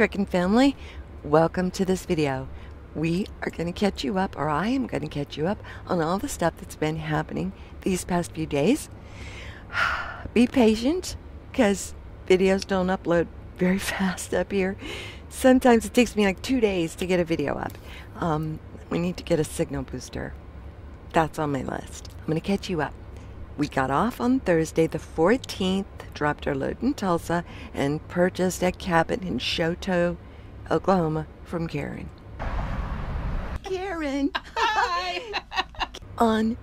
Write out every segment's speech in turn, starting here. Truckin' family, welcome to this video. We are going to catch you up, or I am going to catch you up on all the stuff that's been happening these past few days. Be patient, because videos don't upload very fast up here. Sometimes it takes me like 2 days to get a video up. We need to get a signal booster. That's on my list. I'm going to catch you up. We got off on Thursday the 14th, dropped our load in Tulsa, and purchased a cabin in Choteau, Oklahoma from Karen. Karen! Hi! On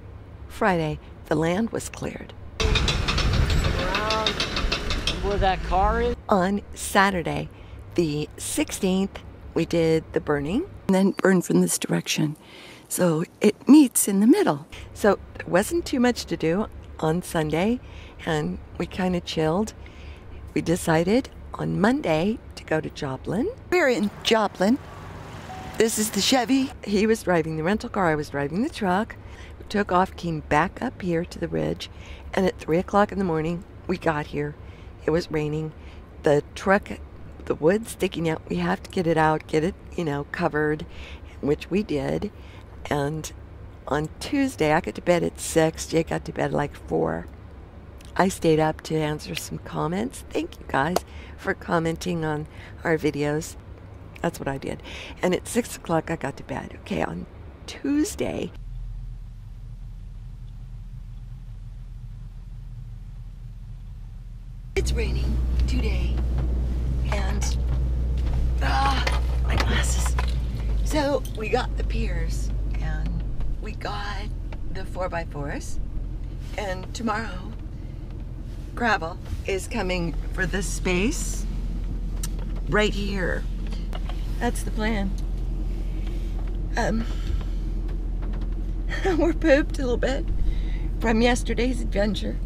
Friday, the land was cleared. Around where that car is? On Saturday, the 16th, we did the burning, and then burned from this direction. So it meets in the middle. So there wasn't too much to do on Sunday, and we kind of chilled. We decided on Monday to go to Joplin. We're in Joplin. This is the Chevy. He was driving the rental car, I was driving the truck. We took off, came back up here to the ridge, and at 3 o'clock in the morning, we got here. It was raining. The truck, the wood sticking out, we have to get it out, get it, you know, covered, which we did. And on Tuesday, I got to bed at 6. Jay got to bed at like 4. I stayed up to answer some comments. Thank you guys for commenting on our videos. That's what I did. And at 6 o'clock, I got to bed. Okay, on Tuesday... It's raining today. And... my glasses. So, we got the piers. And we got the 4x4s, and tomorrow gravel is coming for this space right here. That's the plan. We're pooped a little bit from yesterday's adventure,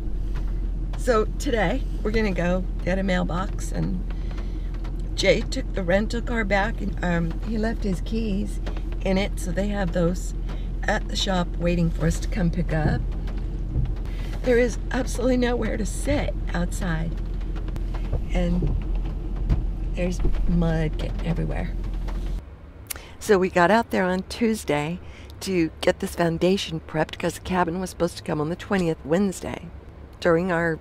so today we're gonna go get a mailbox. And Jay took the rental car back, and he left his keys in it, so they have those at the shop waiting for us to come pick up. There is absolutely nowhere to sit outside, and there's mud getting everywhere. So we got out there on Tuesday to get this foundation prepped, because the cabin was supposed to come on the 20th, Wednesday. During our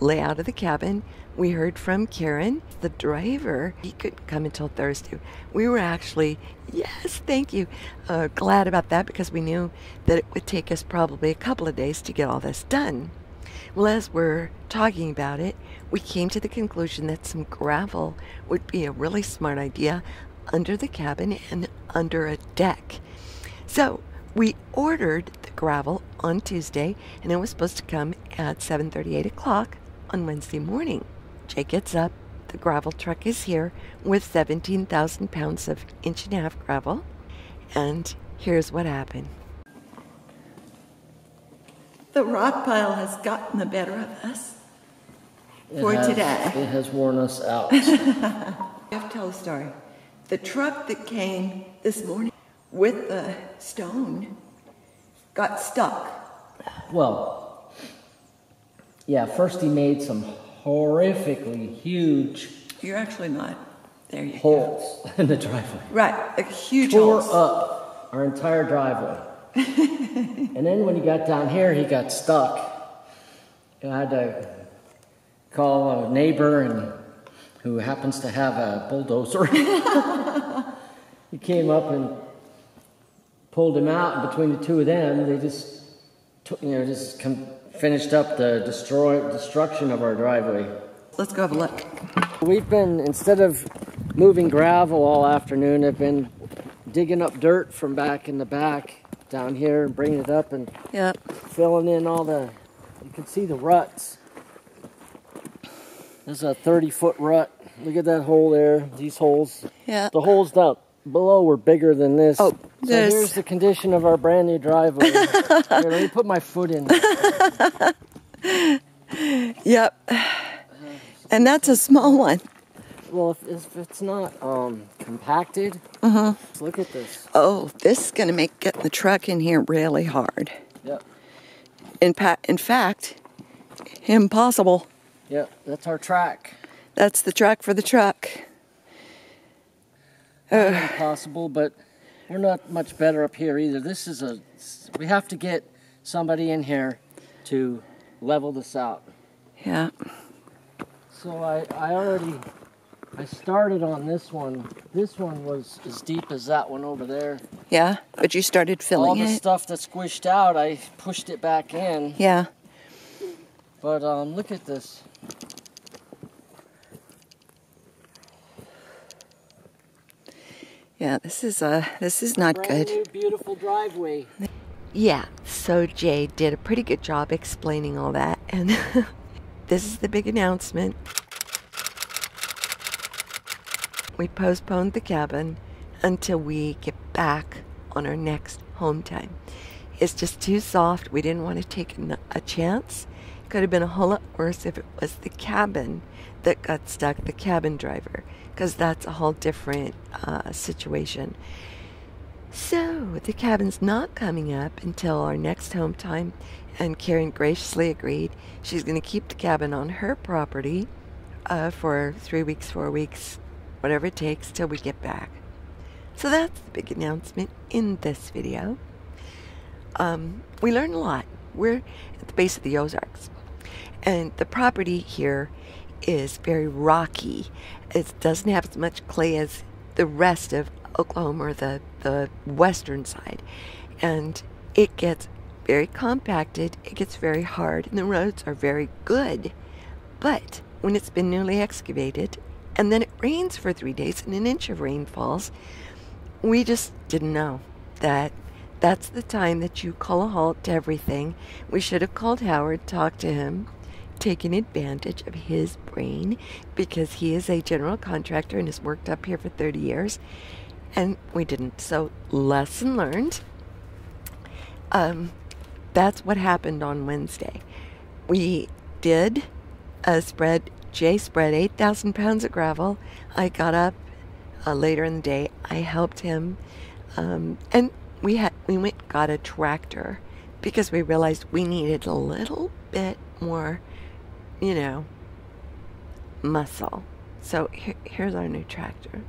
layout of the cabin, we heard from Karen, the driver. He couldn't come until Thursday. We were actually, yes, thank you, glad about that, because we knew that it would take us probably a couple of days to get all this done. Well, as we're talking about it, we came to the conclusion that some gravel would be a really smart idea under the cabin and under a deck. So we ordered the gravel on Tuesday, and it was supposed to come at 7:38 o'clock on Wednesday morning. Jay gets up, the gravel truck is here with 17,000 pounds of 1.5-inch gravel, and here's what happened. The rock pile has gotten the better of us today. It has worn us out. I have to tell a story. The truck that came this morning with the stone got stuck. Well, yeah, first he made some horrifically huge... You're actually not. There you holes go. In the driveway. Right, a huge holes. Tore up our entire driveway. And then when he got down here, he got stuck. And I had to call a neighbor who happens to have a bulldozer. He came up and pulled him out, and between the two of them, they just, you know, just finished up the destruction of our driveway. Let's go have a look. We've been, instead of moving gravel all afternoon, I've been digging up dirt from back in the back down here and bringing it up and filling in all the, you can see the ruts. There's a 30-foot rut. Look at that hole there, these holes. Yeah. The holes down below were bigger than this. Oh, so here's the condition of our brand new driveway. Here, let me put my foot in there. Yep. And that's a small one. Well, if it's not compacted, look at this. Oh, this is going to make getting the truck in here really hard. Yep. In fact, impossible. Yep, that's our track. That's the track for the truck. impossible, but we're not much better up here either. This is a, we have to get somebody in here to level this out. Yeah. So I started on this one. This one was as deep as that one over there. Yeah, but you started filling all the stuff that squished out, I pushed it back in. Yeah. But look at this. Yeah, this is not good. Brand new, beautiful driveway. Yeah, so Jay did a pretty good job explaining all that, and this is the big announcement. We postponed the cabin until we get back on our next home time. It's just too soft. We didn't want to take a chance. It could have been a whole lot worse if it was the cabin that got stuck, the cabin driver, because that's a whole different situation. So the cabin's not coming up until our next home time, and Karen graciously agreed she's going to keep the cabin on her property for 3 weeks, 4 weeks, whatever it takes till we get back. So that's the big announcement in this video. We learned a lot. We're at the base of the Ozarks, and the property here is very rocky. It doesn't have as much clay as the rest of Oklahoma, or the western side, and it gets very compacted, it gets very hard, and the roads are very good. But when it's been newly excavated, and then it rains for 3 days, and an inch of rain falls, we just didn't know that that's the time that you call a halt to everything. We should have called Howard, talked to him, taken advantage of his brain, because he is a general contractor and has worked up here for 30 years, and we didn't. So lesson learned. That's what happened on Wednesday. We did a spread. Jay spread 8,000 pounds of gravel. I got up later in the day. I helped him, and we went and got a tractor because we realized we needed a little bit more, you know, muscle. So here's our new tractor.